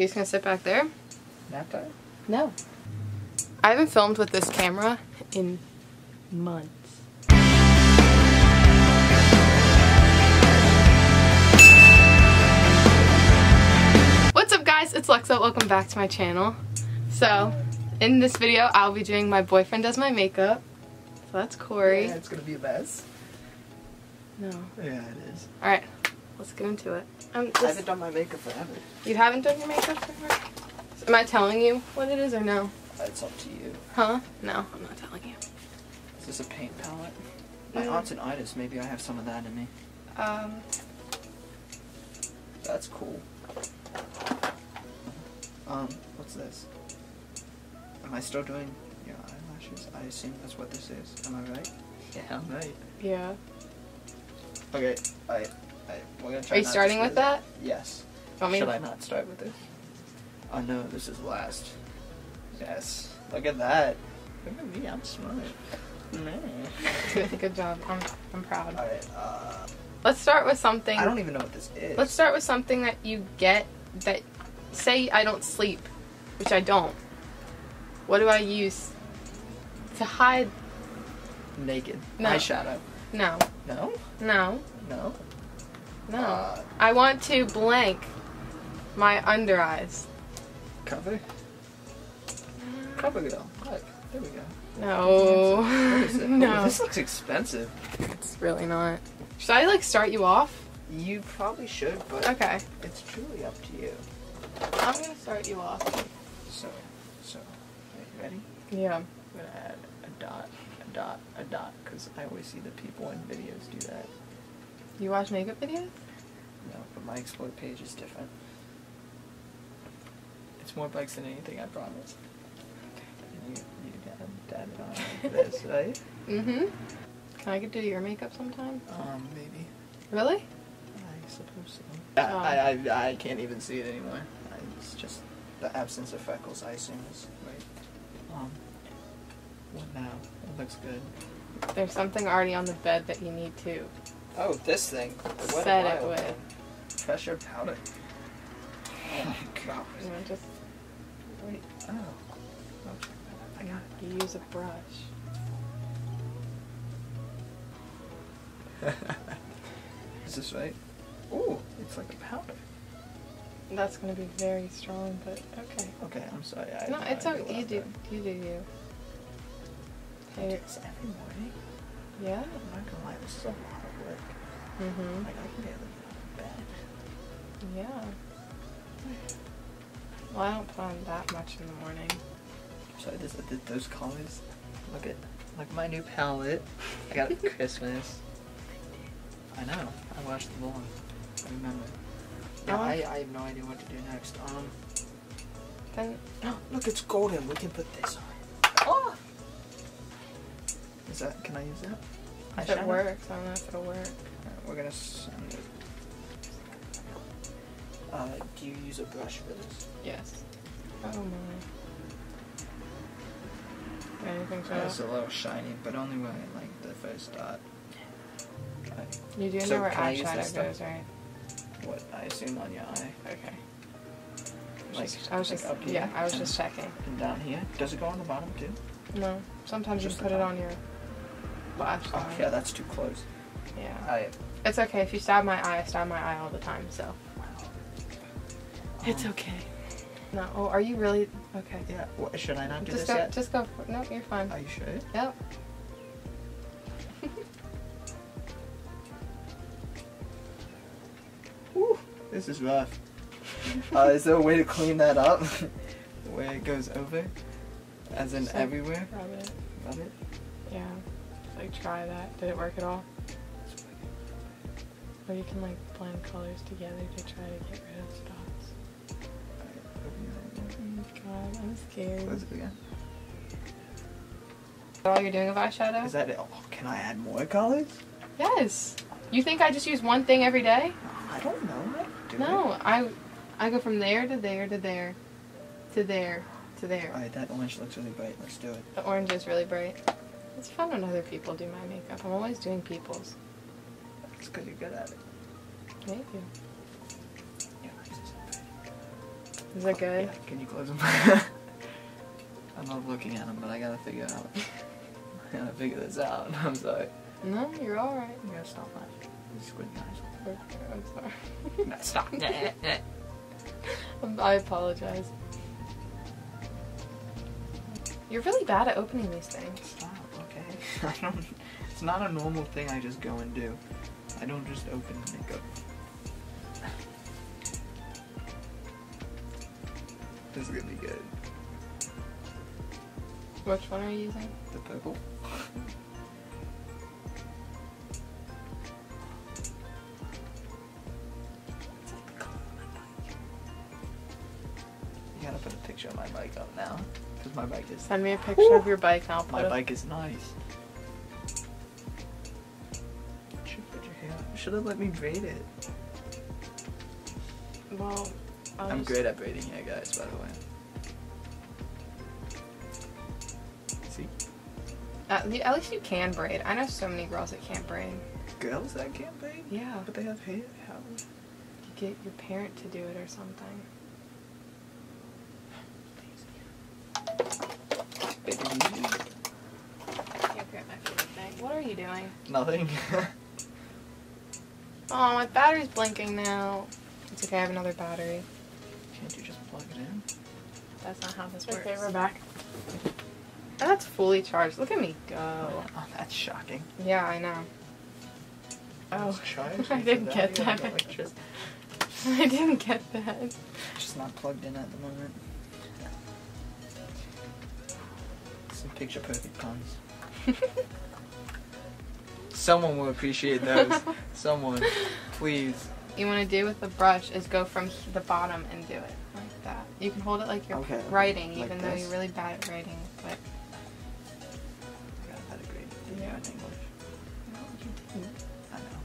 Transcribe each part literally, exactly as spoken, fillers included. You're just gonna sit back there? Nap time? No. I haven't filmed with this camera in months. What's up guys, it's Lexa, welcome back to my channel. So, in this video I'll be doing my boyfriend does my makeup. So that's Corey. Yeah, it's gonna be a mess. No. Yeah, it is. Alright, let's get into it. Um, I haven't done my makeup forever. You haven't done your makeup forever? Am I telling you what it is or no? It's up to you. Huh? No, I'm not telling you. Is this a paint palette? My mm. aunt's an artist. Maybe I have some of that in me. Um. That's cool. Um, what's this? Am I still doing your eyelashes? I assume that's what this is. Am I right? Yeah, I'm right. Yeah. Okay, I, I, we're gonna try. Are you starting with that? Yes. Should I not start with it? Oh no, this is last. Yes. Look at that. Look at me, I'm smart. Good job. I'm I'm proud. Alright, uh let's start with something. I don't even know what this is. Let's start with something that you get that, say I don't sleep, which I don't. What do I use to hide? Naked. No. Eyeshadow. No. No? No. No. No. Uh, I want to blank my under eyes. Cover? Cover girl. Look, there we go. No. What is it? No. Ooh, this looks expensive. It's really not. Should I like start you off? You probably should, but okay. It's truly up to you. I'm gonna start you off. So, so, are you ready? Yeah. I'm gonna add a dot, a dot, a dot, because I always see the people in videos do that. You watch makeup videos? No, but my Explore page is different. It's more bikes than anything, I promise. You dab it on this, right? Mm-hmm. Can I get to do your makeup sometime? Um, maybe. Really? I suppose so. Um, I, I, I can't even see it anymore. I, it's just the absence of freckles, I assume, is right. Um, what now? It looks good. There's something already on the bed that you need to... Oh, this thing. What set it with. Pressure powder. Oh my god. You know, just... Wait. Oh. Okay. I got it. You use a brush. Is this right? Ooh, it's like a powder. That's gonna be very strong, but okay. Okay, I'm sorry. I no, it's okay. You do, you do you. I do this every morning. Yeah. I'm not gonna lie, this is a lot of work. Mm-hmm. Like I can barely get out of bed. Yeah. Well, I don't plan that much in the morning. Sorry, this, those colors. Look at, like my new palette. I got it for Christmas. I know. I watched the vlog. I remember. Yeah, um, I, I have no idea what to do next. Um. Then no, look, it's golden. We can put this on. Oh. Is that? Can I use that? I if it works, I don't know if it'll work. Right, we're gonna send it. Uh, do you use a brush for this? Yes. Oh my. Anything so? It's a little shiny, but only when I like the first dot. Okay. You do so know where eyeshadow goes, right? What I assume on your eye. Okay. Like just, I was like just up here. Yeah, I was just checking. And down here. Does it go on the bottom too? No. Sometimes just you put it on your lash line. Oh, yeah, that's too close. Yeah. I, it's okay. If you stab my eye, I stab my eye all the time. So. Wow. It's um, okay. No, oh, are you really? Okay. Yeah, what, should I not do just this go, yet? Just go for it. No, you're fine. Are you sure? Yep. Whew, this is rough. uh, is there a way to clean that up? Where it goes over? As in just everywhere? Like rub it. Rub it? Yeah. Just like try that. Did it work at all? Or you can like blend colors together to try to get rid of stuff. God, I'm scared. Close it again. Is that all you're doing with eyeshadow? Is that it? Oh, can I add more colors? Yes. You think I just use one thing every day? I don't know. Do no, it. I I go from there to there to there to there to there. Alright, that orange looks really bright. Let's do it. The orange is really bright. It's fun when other people do my makeup. I'm always doing people's. That's because you're good at it. Thank you. Yeah, Is that good? Yeah, can you close them? I love looking at them, but I gotta figure it out. I gotta figure this out. I'm sorry. No, you're alright. You gotta stop laughing. Squid eyes. I'm sorry. No, stop. I apologize. You're really bad at opening these things. Stop, okay. I don't, it's not a normal thing I just go and do. I don't just open and go. This is gonna be good. Which one are you using? The purple. You gotta put a picture of my bike up now. Because my bike is. Send me a picture Ooh. of your bike now. My up. bike is nice. You should put your hair up. You should have let me braid it. Well. I'm just... great at braiding hair, guys, by the way. See? At, at least you can braid. I know so many girls that can't braid. Girls that can't braid? Yeah. But they have hair. How? You get your parent to do it or something. Baby. Can't grab my favorite thing. What are you doing? Nothing. Oh, my battery's blinking now. It's okay, I have another battery. Can't you just plug it in? That's not how this works. Okay, we're back. That's fully charged. Look at me go. Oh, that's shocking. Yeah, I know. Oh, I, I didn't get that. that. I didn't get that. It's just not plugged in at the moment. Some picture perfect puns. Someone will appreciate those. Someone, please. You want to do with the brush is go from the bottom and do it like that. You can hold it like you're okay, writing, like even this. though you're really bad at writing. But I got that degree in yeah. English. No, you didn't. I know.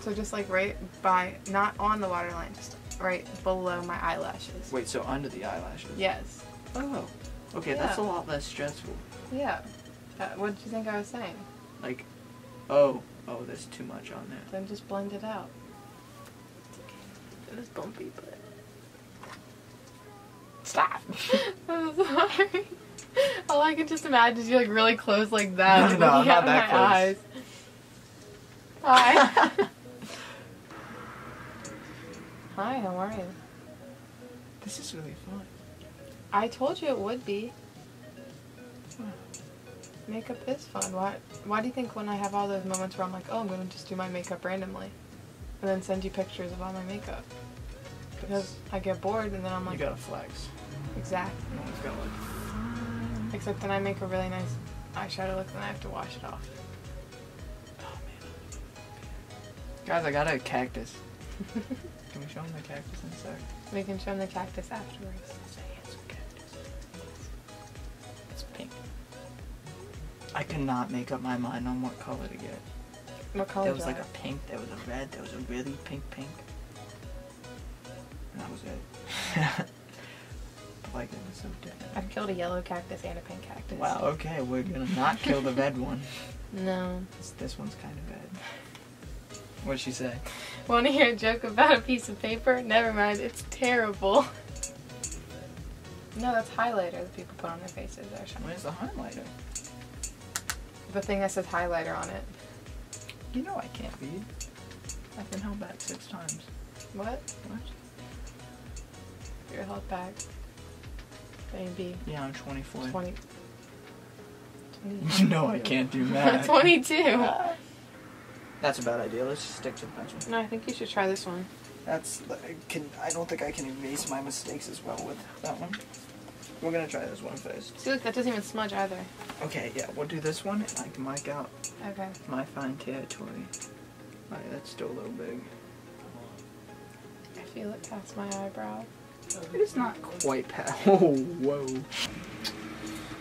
So just like right by, not on the waterline, just right below my eyelashes. Wait, so under the eyelashes? Yes. Oh, okay, yeah. That's a lot less stressful. Yeah. Uh, what did you think I was saying? Like, oh, oh, there's too much on there. Then just blend it out. It was bumpy, but... Stop! I'm sorry. All I can just imagine is you like really close like that. No, no, not that close. Eyes. Hi. Hi, how are you? This is really fun. I told you it would be. Makeup is fun. Why, why do you think when I have all those moments where I'm like, oh, I'm going to just do my makeup randomly? And then send you pictures of all my makeup. Because I get bored and then I'm like... You gotta flex. Exactly. No one's gonna look. Except then I make a really nice eyeshadow look and then I have to wash it off. Oh man. Guys, I got a cactus. Can we show them the cactus inside? We can show them the cactus afterwards. It's a handsome cactus. It's pink. I could not make up my mind on what color to get. There was like a pink, there was a red, there was a really pink pink. And that was it. But like, it was so different. I've killed a yellow cactus and a pink cactus. Wow, okay, we're gonna not kill the red one. No. This, this one's kind of bad. What'd she say? Want to hear a joke about a piece of paper? Never mind, it's terrible. No, that's highlighter that people put on their faces. Where's the highlighter? The thing that says highlighter on it. You know I can't read. I've been held back six times. What? What? You're held back. Maybe. Yeah, I'm twenty-four. twenty. twenty-two. No, I can't do math. twenty-two. That's a bad idea. Let's just stick to the pencil. No, I think you should try this one. That's. I, can, I don't think I can erase my mistakes as well with that one. We're gonna try this one first. See, look, that doesn't even smudge either. Okay, yeah, we'll do this one and I can mic out okay. my fine territory. Alright, that's still a little big. I feel it past my eyebrow. It's not quite past. Oh, whoa. Is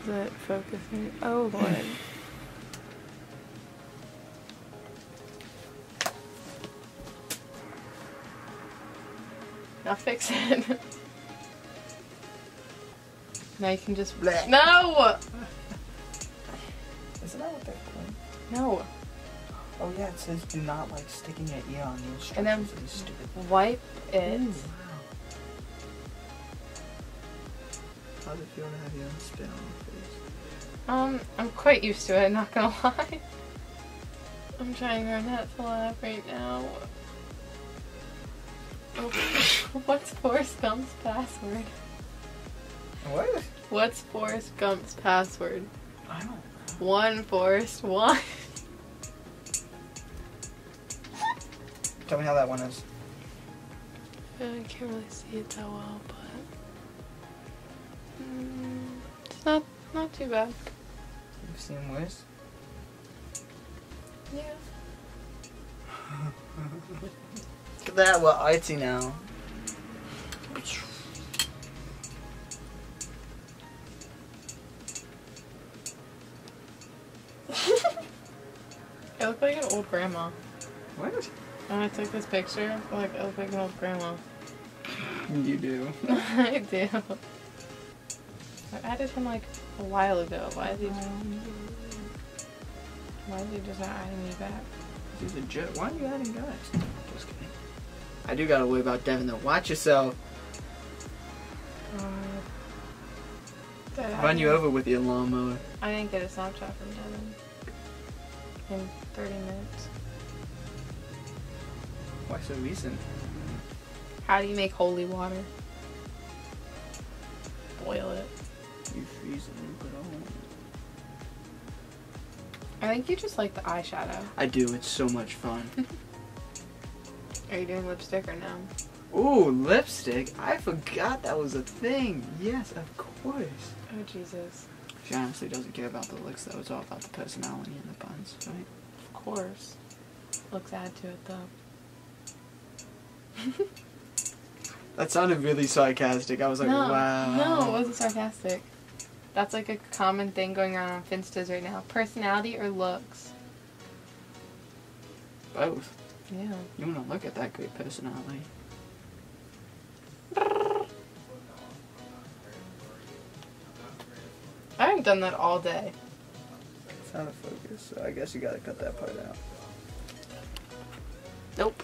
it focusing? Oh, Lord. I'll fix it. Now you can just... Blech. No! Isn't that what they're calling? No. Oh yeah, it says do not like sticking your ear on the instructions. And then wipe it. Ooh, wow. How did you want to have your own spin on your face? Um, I'm quite used to it, not gonna lie. I'm trying hard not to laugh right now. Oh, what's Forrest Gump's password? What? What's Forrest Gump's password? I don't know. One Forrest, one. Tell me how that one is. I can't really see it that well, but mm, it's not not too bad. You've seen worse? Yeah. Look at that, we're artsy now. I look like an old grandma. What? When I took this picture, like I look like an old grandma. You do. I do. I added him like a while ago. Why is he just... Why is he just not adding me back? He's a jet. Why are you adding guys? Just kidding. I do gotta worry about Devin though. Watch yourself. Uh, Dad, Run you over with your lawnmower. I didn't get a Snapchat from Devin in thirty minutes. Why so recent? How do you make holy water? Boil it. You freeze it and put it on. I think you just like the eyeshadow. I do. It's so much fun. Are you doing lipstick or no? Ooh, lipstick? I forgot that was a thing. Yes, of course. Oh, Jesus. She honestly doesn't care about the looks, though. It's all about the personality and the buns, right? Of course. Looks add to it, though. That sounded really sarcastic. I was like, no, wow. No, it wasn't sarcastic. That's like a common thing going on on Finstas right now. Personality or looks? Both. Yeah. You want to look at that great personality. I haven't done that all day. It's out of focus, so I guess you gotta cut that part out. Nope.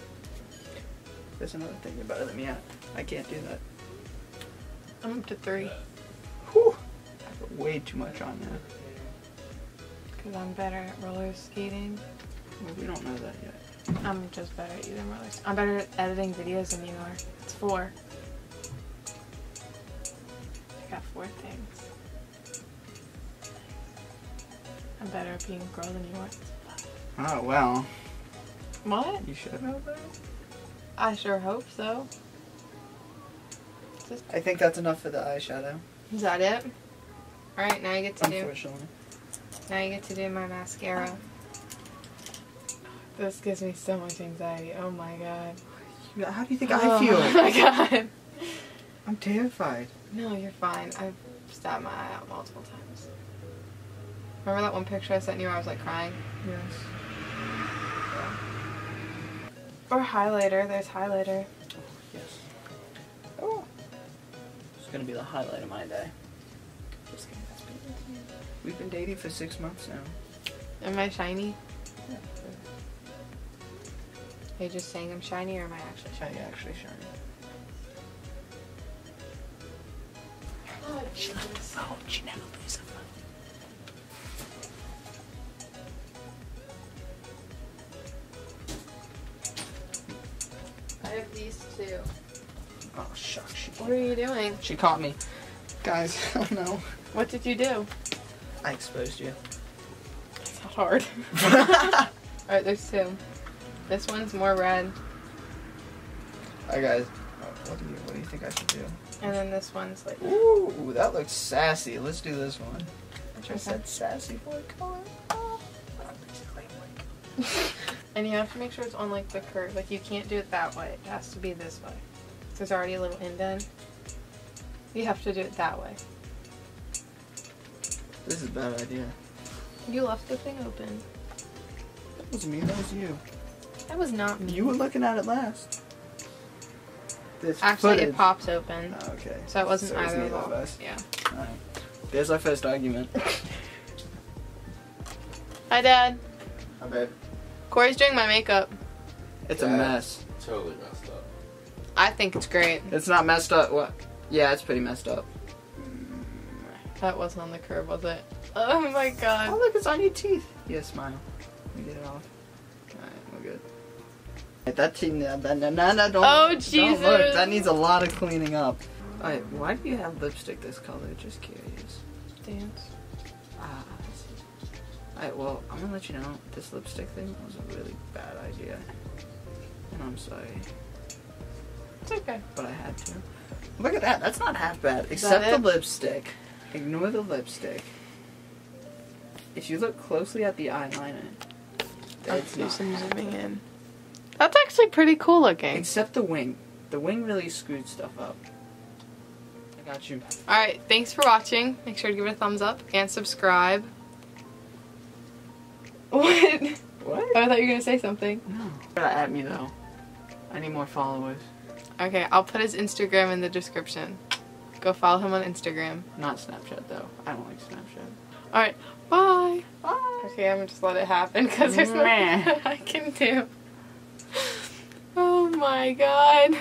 There's another thing you're better than me at. I can't do that. I'm up to three. Whew. I put way too much on there. Because I'm better at roller skating. Well, we don't know that yet. I'm just better at you than roller skating. I'm better at editing videos than you are. It's four. I got four things. I'm better at being a girl than you are. Oh, well. What? You should know that. I sure hope so. Just... I think that's enough for the eyeshadow. Is that it? Alright, now you get to Unfortunately. do... Unfortunately. Now you get to do my mascara. This gives me so much anxiety. Oh my god. How do you think oh, I feel? Oh my god. I'm terrified. No, you're fine. I've stabbed my eye out multiple times. Remember that one picture I sent you where I was like crying? Yes. Yeah. Or highlighter, there's highlighter. Oh, yes. Oh. It's gonna be the highlight of my day. Just kidding, that's been We've been dating for six months now. Am I shiny? Yeah. Are you just saying I'm shiny or am I actually shiny? I'm actually shiny. Oh, she left the phone. She never leaves her phone. I have these two. Oh, shucks. What are you doing? She caught me. Guys, I don't know. What did you do? I exposed you. It's not hard. Alright, there's two. This one's more red. Alright, guys. What do, you, what do you think I should do? And then this one's like... Ooh, that looks sassy. Let's do this one. I said sassy for a color. Oh, basically like... And you have to make sure it's on like the curve. Like you can't do it that way. It has to be this way. There's already a little indent. You have to do it that way. This is a bad idea. You left the thing open. That was me. That was you. That was not me. You were looking at it last. This Actually, footage. It popped open. Oh, okay. So it wasn't so it was either of us. Yeah. All right. There's our first argument. Hi, Dad. Hi, babe. Corey's doing my makeup. It's yeah, a mess. Totally messed up. I think it's great. It's not messed up. What? Yeah, it's pretty messed up. That wasn't on the curb, was it? Oh my god. Oh look, it's on your teeth. Yeah, smile. Let me get it off. Alright, we're good. That team, that, that, that, that don't, oh, Jesus. Don't look. That needs a lot of cleaning up. Alright, why do you have lipstick this color? Just curious. Dance. Ah, I see. Alright, well, I'm gonna let you know, this lipstick thing was a really bad idea. And I'm sorry. It's okay. But I had to. Look at that, that's not half bad. Except the lipstick. Ignore the lipstick. If you look closely at the eyeliner, that's not some zooming in. That's actually pretty cool looking. Except the wing. The wing really screwed stuff up. I got you. Alright, thanks for watching. Make sure to give it a thumbs up and subscribe. What? What? Oh, I thought you were going to say something. No. Not at me though. I need more followers. Okay, I'll put his Instagram in the description. Go follow him on Instagram. Not Snapchat though. I don't like Snapchat. Alright, bye. Bye. Okay, I'm going to just let it happen because there's nothing that I can do. Oh my god.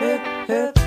Hip, hip.